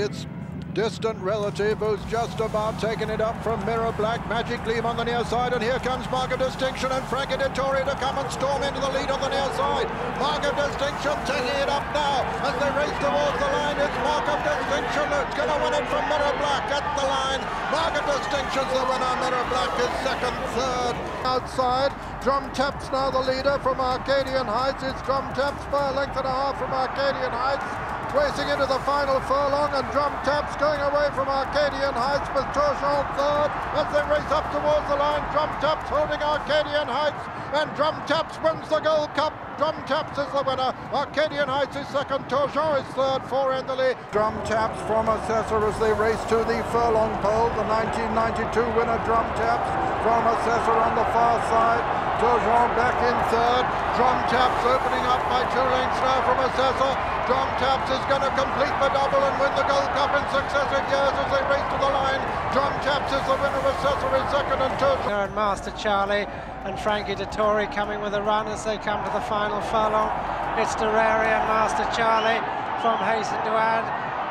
its distant relative, who's just about taking it up from Mirror Black. Magic Gleam on the near side, and here comes Mark of Distinction and Frankie Dettori to come and storm into the lead on the near side. Mark of Distinction taking it up now as they race towards the line. It's Mark of Distinction that's going to win it from Mirror Black at the line. Mark of Distinction's the winner. Mirror Black is second, third. Outside, Drumtaps now the leader from Arcadian Heights. It's Drumtaps by a length and a half from Arcadian Heights, racing into the final furlong, and Drumtaps going away from Arcadian Heights with Tojon third as they race up towards the line. Drumtaps holding Arcadian Heights, and Drumtaps wins the Gold Cup. Drumtaps is the winner. Arcadian Heights is second, Tojon is third, four in the lead. Drumtaps from Assessor as they race to the furlong pole. The 1992 winner Drumtaps from Assessor on the far side. Tojon back in third. Drumtaps opening up by 2 lengths now from Assessor. Drumtaps is going to complete the double and win the Gold Cup in successive years as they race to the line. Drumtaps is the winner, Assessor is second, and Tojon. And Master Charlie and Frankie Dettori coming with a run as they come to the final furlong. It's Derrary and Master Charlie from Hasten Duad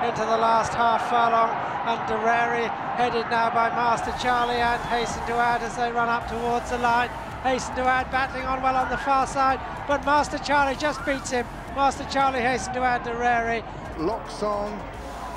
into the last half furlong, and Derrary headed now by Master Charlie and Hasten Duad as they run up towards the line. Hasten Duad battling on well on the far side, but Master Charlie just beats him. Master Charlie, Hasten Duad, Derrary. Lochsong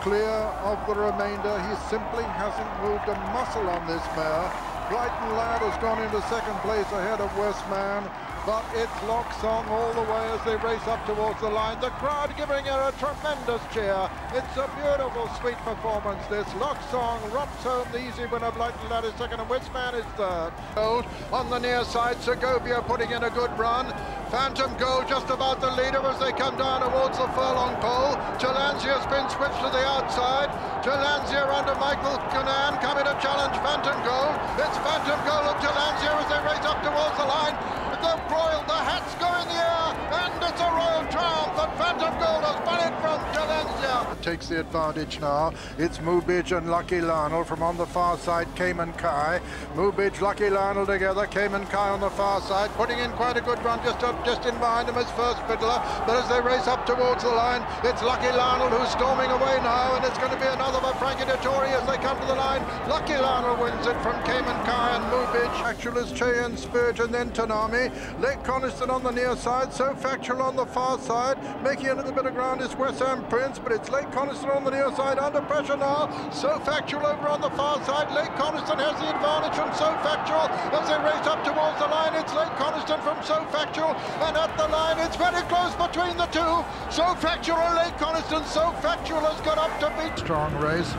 clear of the remainder. He simply hasn't moved a muscle on this mare. Brighton Lad has gone into second place ahead of Westman, but it's Lochsong all the way as they race up towards the line. The crowd giving her a tremendous cheer. It's a beautiful, sweet performance, this. Lochsong runs home the easy winner. Brighton Lad is second, and Westman is third. Gold on the near side, Segovia putting in a good run. Phantom Gold just about the leader as they come down towards the furlong pole. Tolanzia's been switched to the outside. Tolanzia under Michael Cunan coming to challenge Phantom Gold. It's Phantom Gold and Tolanzia as they race up towards the line. The hats go in the air, and it's a royal triumph that Phantom Gold has won it from Tolanzia. Takes the advantage now. It's Mubidge and Lucky Lionel from on the far side, Cayman Kai. Mubidge, Lucky Lionel together, Cayman Kai on the far side, putting in quite a good run just in behind him as first fiddler. But as they race up towards the line, it's Lucky Lionel who's storming away now, and it's going to be another by Frankie Dettori as they come to the line. Lucky Lionel wins it from Cayman Kai and Mubidge. Actual is Cheyenne Spirit and then Tanami. Lake Coniston on the near side, So Factual on the far side. Making a little bit of ground is Westham Prince, but it's Lake Coniston on the near side under pressure now. So Factual over on the far side. Lake Coniston has the advantage from So Factual as they race up towards the line. It's Lake Coniston from So Factual, and at the line it's very close between the two. So Factual and Lake Coniston. So Factual has got up to beat. Strong race,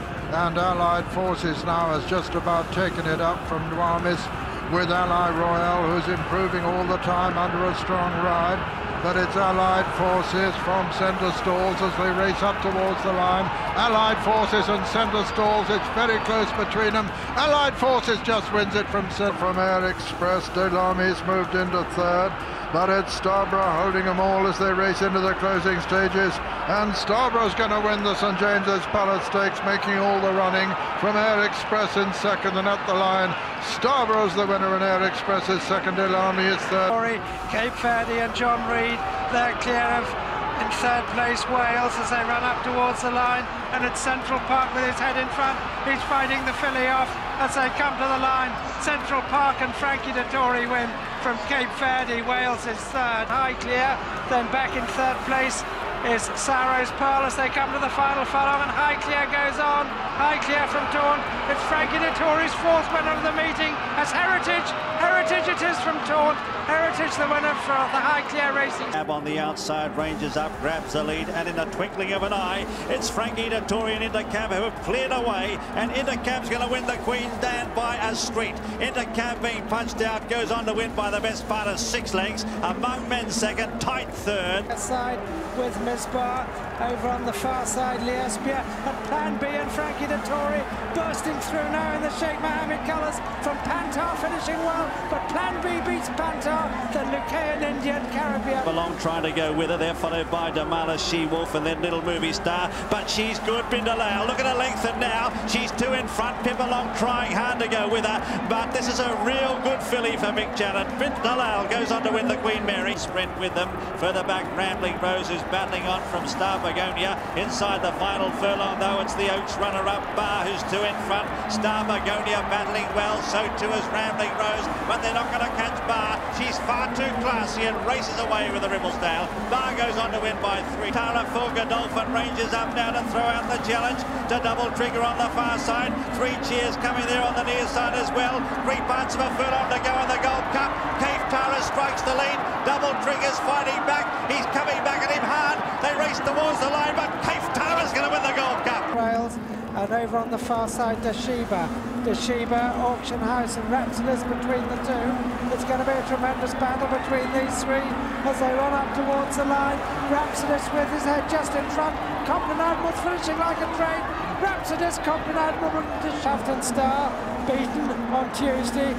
and Allied Forces now has just about taken it up from Duamis, with Ally Royale, who's improving all the time under a strong ride. But it's Allied Forces from Sender Stalls as they race up towards the line. Allied Forces and Sender Stalls, it's very close between them. Allied Forces just wins it from Air Express. Delami's moved into third, but it's Starborough holding them all as they race into the closing stages. And Starborough's going to win the St. James's Palace Stakes, making all the running from Air Express in second, and at the line. Starborough's the winner, and Air Express is second, Delamy is third. Cape Verde and John Reed, they're clear of in third place Wales as they run up towards the line, and it's Central Park with his head in front. He's fighting the filly off as they come to the line. Central Park and Frankie Dettori win from Cape Verde. Wales is third. Highclere then back in third place is Saro's Pearl as they come to the final furlong, and Highclere goes on. Highclere from Taunt. It's Frankie Dettori's fourth winner of the meeting as Heritage. Heritage it is from Taunt. Heritage the winner for the Highclere racing. Cab on the outside, ranges up, grabs the lead, and in the twinkling of an eye, it's Frankie Dettori and Intercab who have cleared away, and Intercab's going to win the Queen Dan by a street. Intercab being punched out, goes on to win by the best part of 6 lengths. Among Men second, Tight third. Side with Barr over on the far side, Leospia and Plan B and Frankie Dettori bursting through now in the Sheikh Mohammed colours from Pantar, finishing well, but Clanby beats Pantar, the Lucayan Indian Caribbean. Pipalong trying to go with her, they're followed by Damala, She-Wolf, and then Little Movie Star, but she's good, Bindalao. Look at her lengthen now, she's two in front. Pipalong trying hard to go with her, but this is a real good filly for Mick Janet. Bindalao goes on to win the Queen Mary. Sprint with them, further back Rambling Rose is battling on from Star Begonia. Inside the final furlong though, it's the Oaks runner-up Barr who's two in front. Star Begonia battling well, so too is Rambling Rose, but they're not going to catch Barr. She's far too classy and races away with the Ribblesdale. Barr goes on to win by 3. Tara for Godolphin ranges up now to throw out the challenge to Double Trigger on the far side. Three Cheers coming there on the near side as well. 3 parts of a furlong to go in the Gold Cup. Cave Tara strikes the lead. Double Trigger's fighting back. He's coming back at him hard. They race towards the line, but Cave Tara's going to win the Gold Cup. Rails, and over on the far side, Dashiba. Dashiba, Auction House and Raptors between the two. It's going to be a tremendous battle between these three as they run up towards the line. Rhapsodist with his head just in front. Cobden Admiral's finishing like a train. Rhapsodist, Cobden Admiral to Shafton Star, beaten on Tuesday.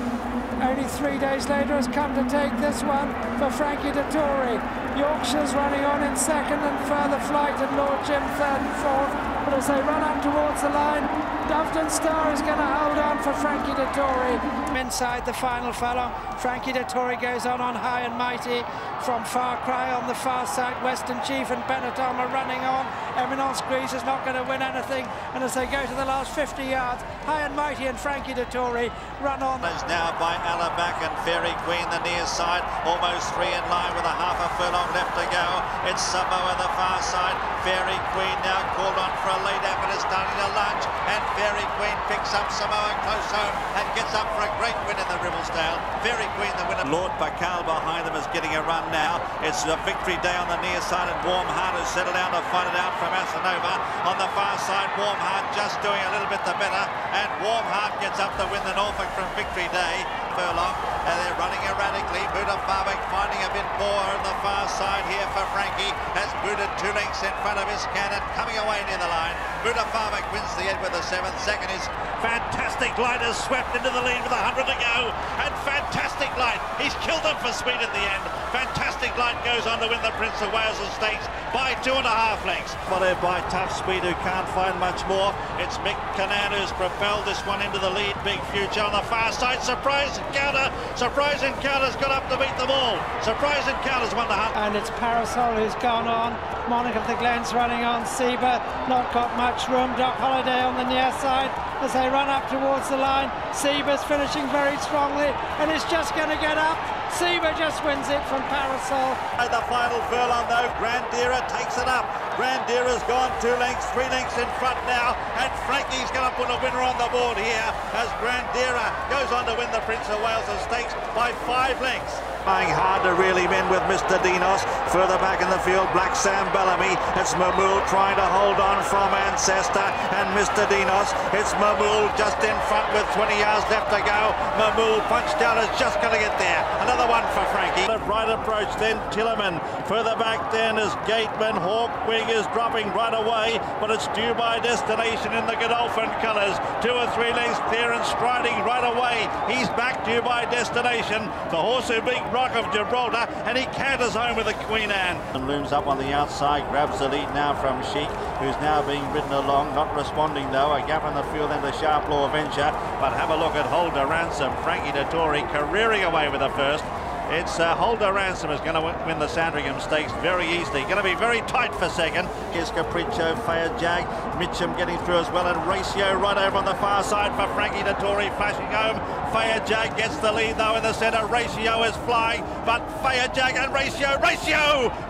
Only 3 days later has come to take this one for Frankie Dettori. Yorkshire's running on in second and Further Flight and Lord Jim third and fourth. But as they run up towards the line, Doveton Star is going to hold on for Frankie Dettori. Inside the final furlong, Frankie Dettori goes on High and Mighty. From Far Cry on the far side, Western Chief and Benetton are running on. Eminence Grease is not going to win anything. And as they go to the last 50 yards, High and Mighty and Frankie Dettori run on. It's now by Alabac and Fairy Queen, the near side. Almost 3 in line with a half a furlong left to go. It's Samoa on the far side. Fairy Queen now called on for a lead out, but it's starting to lunge. And Fairy Queen picks up Samoa close home and gets up for a great win in the Ribblesdale. Fairy Queen, the winner. Lord Bacal behind them is getting a run now. It's a Victory Day on the near side, and Warm Heart has settled down to fight it out from Asanova. On the far side, Warm Heart just doing a little bit the better, and Warm Heart gets up to win the Norfolk from Victory Day. Furlong, and they're running erratically. Buddha Farwick finding a bit more on the far side here for Frankie, has Buddha 2 lengths in front of his cannon, coming away near the line. Buddha Farwick wins the end with the 7th. Second is Fantastic Light, has swept into the lead with 100 to go, and Fantastic Light, he's killed them for speed at the end. Fantastic Light goes on to win the Prince of Wales Stakes by 2.5 lengths. Followed by Tough Speed, who can't find much more. It's Mick Canan who's propelled this one into the lead. Big Future on the far side. Surprise Encounter. Surprise Encounter's got up to beat them all. Surprise Encounter's won the hunt. And it's Parasol who's gone on. Monarch of the Glens running on. Seba not got much room. Doc Holiday on the near side as they run up towards the line. Seba's finishing very strongly and is just going to get up. Seba just wins it from Parasol. The final furlong though, Grandera takes it up. Grandera's gone 2 lengths, 3 lengths in front now, and Frankie's going to put a winner on the board here as Grandera goes on to win the Prince of Wales Stakes by 5 lengths. Trying hard to really men with Mr. Dinos. Further back in the field, Black Sam Bellamy. It's Mamul trying to hold on from Ancestor and Mr. Dinos. It's Mamul just in front with 20 yards left to go. Mamul punched out, is just going to get there. Another one for Frankie. A right approach then Tillerman. Further back then is Gateman. Hawkwing is dropping right away, but it's due by Destination in the Godolphin colours. 2 or 3 lengths clear and striding right away. He's back, due by Destination, the horse who beat Rock of Gibraltar, and he canters home with the Queen Anne. And looms up on the outside, grabs the lead now from Sheik, who's now being ridden along, not responding though. A gap in the field and the Sharp Law Venture, but have a look at Hold to Ransom. Frankie Dettori careering away with the first. It's Holder Ransom is going to win the Sandringham Stakes very easily. Going to be very tight for second. Here's Capriccio, Fayad Jag, Mitchum getting through as well, and Ratio right over on the far side for Frankie Dettori flashing home. Fayad Jag gets the lead though in the centre. Ratio is flying, but Fayad Jag and Ratio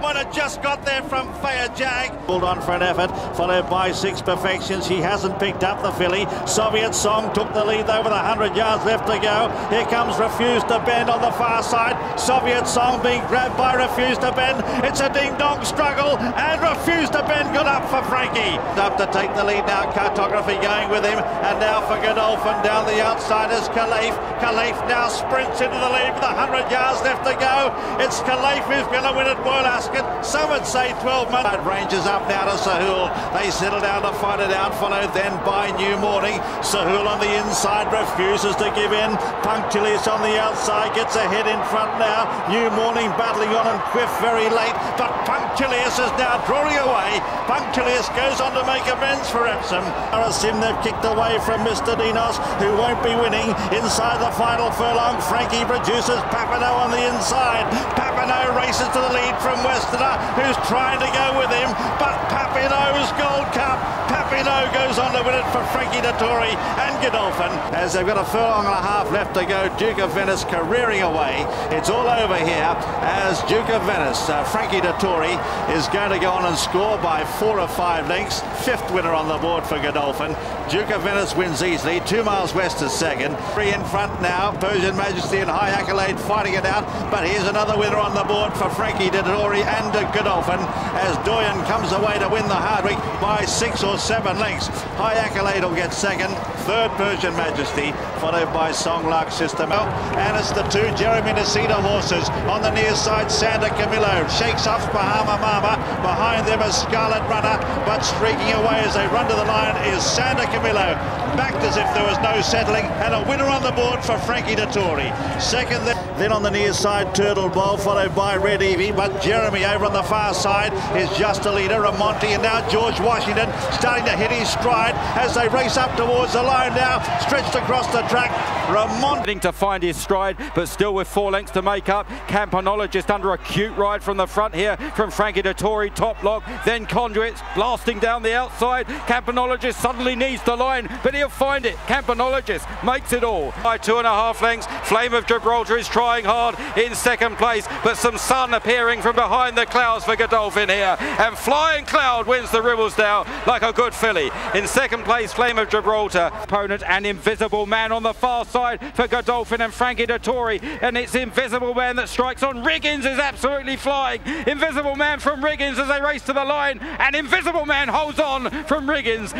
might have just got there from Fayad Jag. Pulled on for an effort, followed by Six Perfections. She hasn't picked up the filly. Soviet Song took the lead though with 100 yards left to go. Here comes Refuse to Bend on the far side. Soviet Song being grabbed by Refuse to Bend. It's a ding-dong struggle, and Refuse to Bend got up for Frankie. Up to take the lead now, Cartography going with him, and now for Godolphin down the outside is Khalif. Khalif now sprints into the lead with 100 yards left to go. It's Khalif who's going to win at Moylasket. Some would say 12 months. Rangers up now to Sahul. They settle down to fight it out, followed then by New Morning. Sahul on the inside refuses to give in. Punctilious on the outside gets ahead in front now. New Morning battling on and Quiff very late, but Punctilious is now drawing away. Punctilious goes on to make amends for Epsom. Arasim, they've kicked away from Mr. Dinos, who won't be winning. Inside the final furlong, Frankie produces Papineau on the inside. Papineau races to the lead from Westerner, who's trying to go with him, but Papineau's Gold Cup. Papineau goes on to win it for Frankie Dettori and Godolphin. As they've got a furlong and a half left to go, Duke of Venice careering away. It's all over here as Duke of Venice, Frankie Dettori, is going to go on and score by 4 or 5 lengths. Fifth winner on the board for Godolphin. Duke of Venice wins easily. 2 miles west is second. 3 in front now. Persian Majesty and High Accolade fighting it out, but here's another winner on the board for Frankie Dettori and Godolphin as Doyen comes away to win the Hardwick by 6 or 7 lengths. High Accolade will get second. Third, Persian Majesty, followed by Songlark System. And it's the 2 Jeremy Nacida horses. On the near side, Santa Camillo shakes off Bahama Mama. Behind them is Scarlet Runner, but streaking away as they run to the line is Santa Camillo. Backed as if there was no settling, and a winner on the board for Frankie Dettori. Second, then on the near side, Turtle Bowl, followed by Red Evie, but Jeremy over on the far side is just a leader, Ramonti, and now George Washington starting to hit his stride as they race up towards the line now, stretched across the track. Ramonti to find his stride, but still with 4 lengths to make up. Campanola just under a cute ride from the front here from Frankie Dettori. Top lock, then Conduits blasting down the outside. Campanologist suddenly needs the line, but he'll find it. Campanologist makes it all by 2.5 lengths. Flame of Gibraltar is trying hard in second place, but some sun appearing from behind the clouds for Godolphin here, and Flying Cloud wins the Ribblesdale like a good filly. In second place, Flame of Gibraltar. Opponent and Invisible Man on the far side for Godolphin and Frankie Dettori, and it's Invisible Man that strikes on. Riggins is absolutely flying. Invisible Man from Riggins as they race to the line, and Invisible Man holds on from Riggins.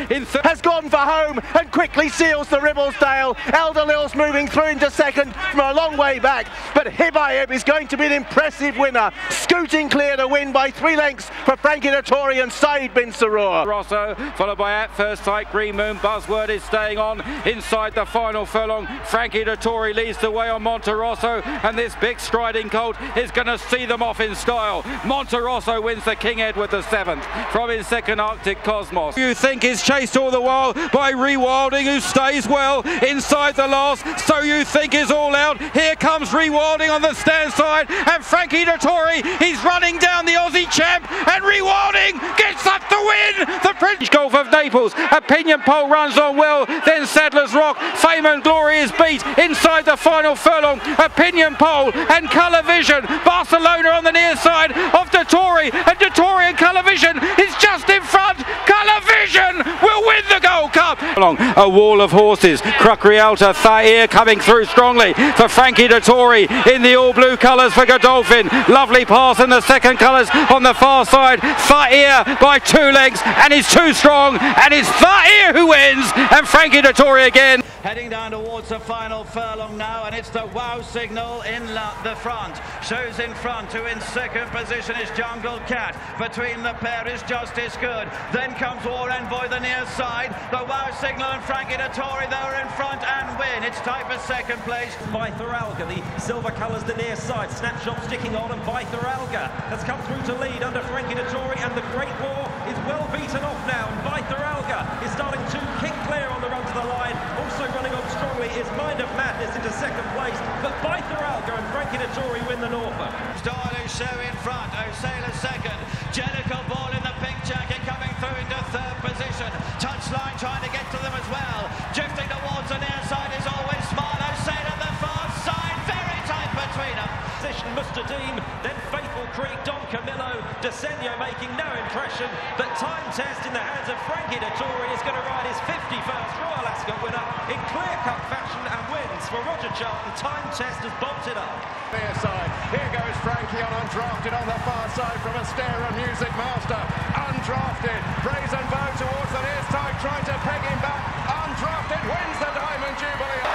Has gone for home and quickly seals the Ribblesdale. Elder Lil's moving through into second from a long way back, but Hibayeb is going to be an impressive winner, scooting clear to win by 3 lengths for Frankie Dettori and Said Bin Saror. Rosso, followed by At First Sight, Green Moon. Buzzword is staying on inside the final furlong. Frankie Dettori leads the way on Monterosso, and this big striding colt is going to see them off in style. Monterosso wins the King Edward VII from his second Arctic Cosmos. You think is chased all the while by Rewilding, who stays well inside the last. So You Think is all out. Here comes Rewilding on the stand side, and Frankie Dettori, he's running down the Aussie champ, and Rewilding gets up to win the French Gulf of Naples. Opinion Poll runs on well, then Saddler's Rock. Fame and Glory is beat inside the final furlong. Opinion Poll and Colour Vision. Barcelona on the near side of Dettori, and Dettori and Colour Vision is just in front. Colour Vision will win the Gold Cup. Along a wall of horses. Crocrealta, Thair coming through strongly for Frankie Dettori in the all blue colours for Godolphin. Lovely pass in the second colours on the far side. Thair by 2 lengths, and is too strong, and it's Thair who wins, and Frankie Dettori again. Heading down towards the final furlong now, and it's the wow signal in the front. Shows in front, who in second position is Jungle Cat. Between the pair is Justice Good. Then comes War Envoy, the near side. The wow signal and Frankie Dettori there in front and win. It's tight for second place. By Thoralga, the silver colours the near side. Snapshot sticking on, and By Thoralga has come through to lead under Frankie Dettori, and the Great War is well beaten off now. And By Thoralga is starting to kick clear on the run to the line. Also running on strongly is Mind of Madness into second place, but By Thoralga and Frankie Dettori win the Norfolk. Stylish show in front, O'Sailor second, Jellicoe Ball in the pink jacket coming through into third position, Touchline trying to get to them as well, drifting towards the near side is Always Smile, O'Sailor the far side, very tight between them. Position Mustadeen, then Faithful Creek, Don Camillo, Decennio making no impression, but time test in the hands of Frankie Dettori is going to ride his 51st Royal Ascot winner in clear cut fashion and wins for Roger Charlton. Time test has bolted up. Near side, here goes Frankie on Undrafted on the far side from Astera Music Master. Undrafted, Brazenbow towards the near side, trying to peg him back. Undrafted wins the Diamond Jubilee.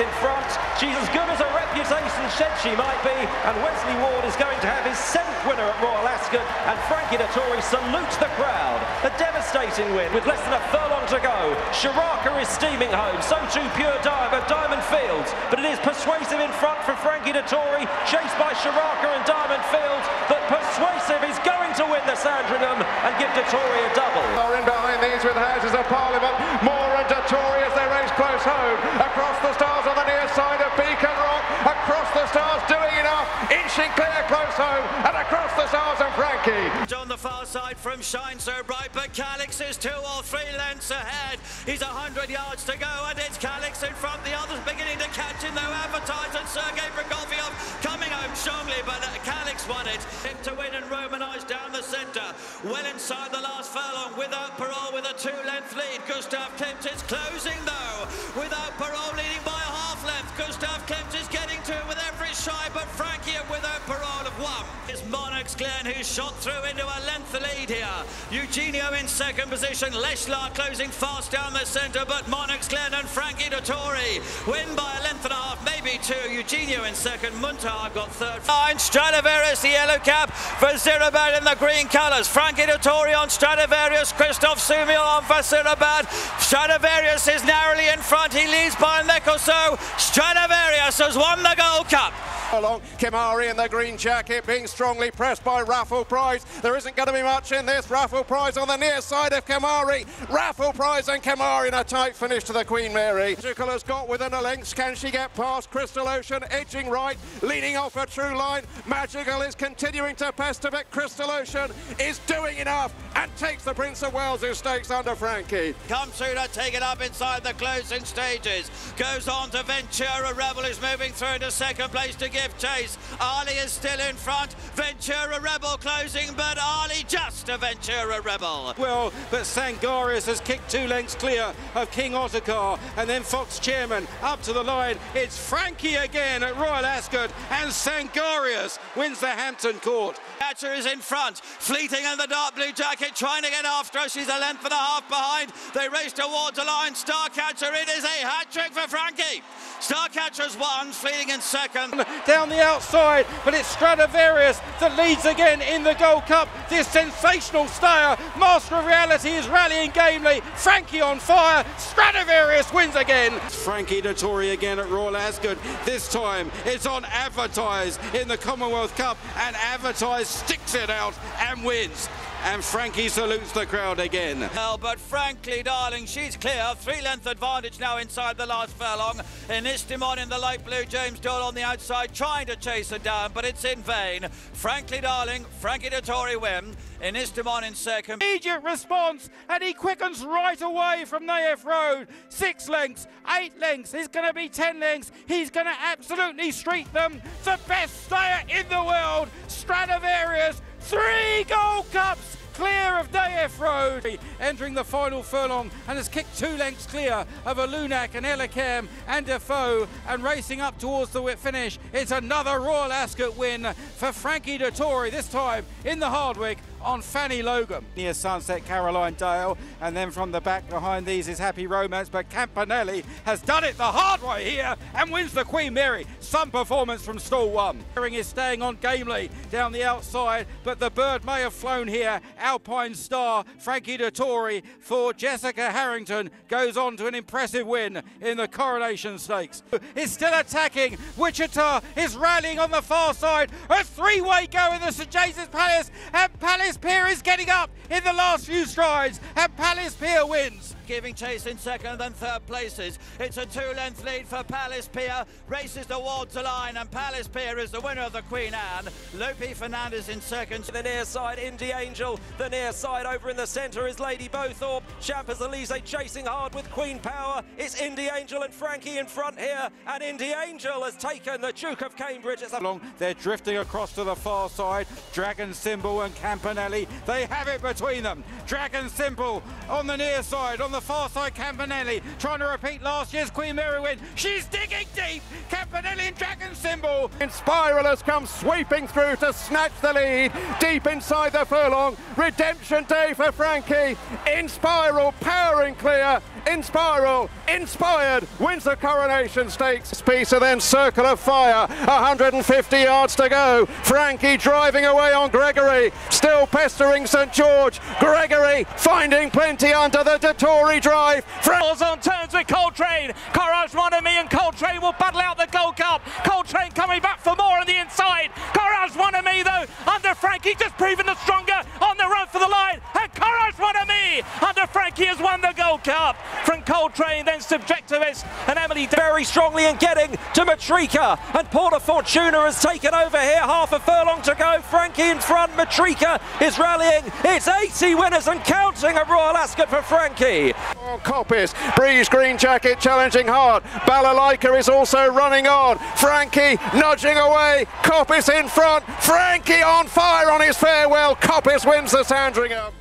In front, she's as good as her reputation said she might be, and Wesley Ward is going to have his 7th winner at Royal Ascot, and Frankie Dettori salutes the crowd. A devastating win with less than a furlong to go. Sharaka is steaming home, so too Pure Diamond Fields, but it is Persuasive in front for Frankie Dettori, chased by Sharaka and Diamond Fields, but Persuasive is going to win the Sandringham and give Dettori a double. Are in behind these with Houses of Parliament, Moore and Dettori as they race close home, across the stars on the near side of Beacon Rock, across the stars doing enough, inching clear close home, and across the stars of Frankie. On the far side from Shine So Bright, but Calix is 2 or 3 lengths ahead. He's 100 yards to go, and it's Calix in front. The others beginning to catch him, though. Advertised, and Sergei Prokofiev coming home strongly, but Calix won it. Him to win and Romanized down the centre, well inside the last furlong. Without Parole with a 2-length lead. Gustav Klimt is closing though, without Parole leading by half length. Gustav Klimt is getting to with every shy, but Frankie without Parole of one. It's Monarchs Glen who shot through into a length lead here. Eugenio in second position, Leshlar closing fast down the centre, but Monarchs Glen and Frankie Dettori win by a length and a half, maybe 2. Eugenio in second, Muntag got third. Stradivarius, the yellow cap for Zirabad in the green colours. Frankie Dettori on Stradivarius, Christophe Soumil on for Zirabad. Stradivarius is narrowly in front, he leads by a neck or so. Stradivarius has won the Gold Cup. Along Kimari in the green jacket being strongly pressed by Raffle Prize. There isn't going to be much in this. Raffle Prize on the near side of Kimari. Raffle Prize and Kimari in a tight finish to the Queen Mary. Magical has got within a length. Can she get past Crystal Ocean? Edging right, leading off a true line. Magical is continuing to pester, but Crystal Ocean is doing enough and takes the Prince of Wales, who stakes under Frankie. Comes through to take it up inside the closing stages. Goes on to Ventura. Rebel is moving through to second place to give chase. Ali is still in front. Ventura Rebel closing, but Ali just a Ventura Rebel. Well, but Sangarius has kicked 2 lengths clear of King Otakar, and then Fox Chairman up to the line. It's Frankie again at Royal Ascot, and Sangarius wins the Hampton Court. Thatcher is in front, fleeting in the dark blue jacket, trying to get after her. She's a length and a half behind. They race towards the line. Starcatcher, it is a hat-trick for Frankie. Starcatcher's won, fleeting in second. Down the outside, but it's Stradivarius that leads again in the Gold Cup. This sensational stayer, Master of Reality, is rallying gamely. Frankie on fire, Stradivarius wins again. Frankie Dettori again at Royal Ascot. This time it's on Advertise in the Commonwealth Cup, and Advertise sticks it out and wins. And Frankie salutes the crowd again. Well, but frankly, darling, she's clear. 3-length advantage now inside the last furlong. And Istimon in the light blue, James Doyle on the outside, trying to chase her down, but it's in vain. Frankly, darling, Frankie Dettori win. And Istimon in second. Immediate response, and he quickens right away from Naif Road. 6 lengths, 8 lengths, it's going to be 10 lengths. He's going to absolutely street them. The best stayer in the world, Stradivarius. 3 Gold Cups clear of Naif Road, entering the final furlong, and has kicked 2 lengths clear of a Lunac and Elakam and Defoe, and racing up towards the finish. It's another Royal Ascot win for Frankie Dettori, this time in the Hardwick on Fanny Logan. Near Sunset, Caroline Dale, and then from the back behind these is Happy Romance, but Campanelli has done it the hard way here and wins the Queen Mary. Some performance from stall 1. Herring is staying on gamely down the outside, but the bird may have flown here. Alpine Star, Frankie Dettori for Jessica Harrington goes on to an impressive win in the Coronation Stakes. Is still attacking. Wichita is rallying on the far side. A 3-way go in the St James's Palace, and Palace Palace Pier is getting up in the last few strides, and Palace Pier wins, giving chase in second and third places. It's a two-length lead for Palace Pier, races towards the line, and Palace Pier is the winner of the Queen Anne. Lopi Fernandez in second. The near side, Indy Angel. The near side over in the centre is Lady Bothorpe. Champers Elise chasing hard with Queen Power. It's Indy Angel and Frankie in front here, and Indy Angel has taken the Duke of Cambridge. They're drifting across to the far side. Dragon Symbol and Campanelli, they have it between them. Dragon Symbol on the near side, on the far side Campanelli, trying to repeat last year's Queen Mary win. She's digging deep. Campanelli and Dragon Symbol. And Spiral has come sweeping through to snatch the lead, deep inside the furlong. Redemption day for Frankie. In Spiral, powering clear. In Spiral, inspired, wins the Coronation Stakes. Piece and then Circle of Fire, 150 yards to go. Frankie driving away on Gregory, still pestering St George. Gregory finding plenty under the Dettori drive. Frankie on turns with Coltrane. Courage Monami and Coltrane will battle out the Gold Cup. Coltrane coming back for more on the inside. Courage Monami though, under Frankie, just proving the stronger on the run for the line. And Courage Monami under Frankie has won the Gold Cup. From Coltrane, then Subjectivist and Emily very strongly and getting to Matrica, and Porta Fortuna has taken over here, half a furlong to go. Frankie in front, Matrica is rallying. It's 80 winners and counting at Royal Ascot for Frankie. Coppice, Breeze Green Jacket challenging hard, Balalaika is also running on, Frankie nudging away, Coppice in front, Frankie on fire on his farewell, Coppice wins the Sandringham.